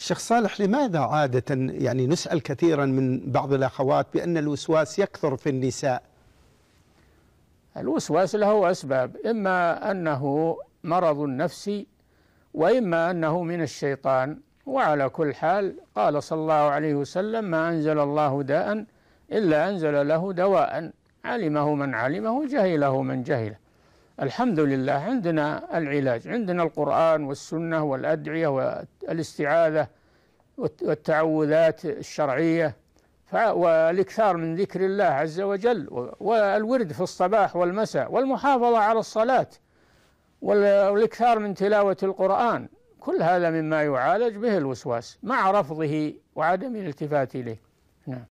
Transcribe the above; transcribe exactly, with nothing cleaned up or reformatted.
الشيخ صالح، لماذا عادة يعني نسأل كثيرا من بعض الأخوات بأن الوسواس يكثر في النساء؟ الوسواس له أسباب، إما أنه مرض نفسي وإما أنه من الشيطان، وعلى كل حال قال صلى الله عليه وسلم: ما أنزل الله داء إلا أنزل له دواء، علمه من علمه جهله من جهله. الحمد لله عندنا العلاج، عندنا القرآن والسنة والأدعية والاستعاذة والتعوذات الشرعية والإكثار من ذكر الله عز وجل والورد في الصباح والمساء والمحافظة على الصلاة والإكثار من تلاوة القرآن، كل هذا مما يعالج به الوسواس مع رفضه وعدم الالتفات إليه. نعم.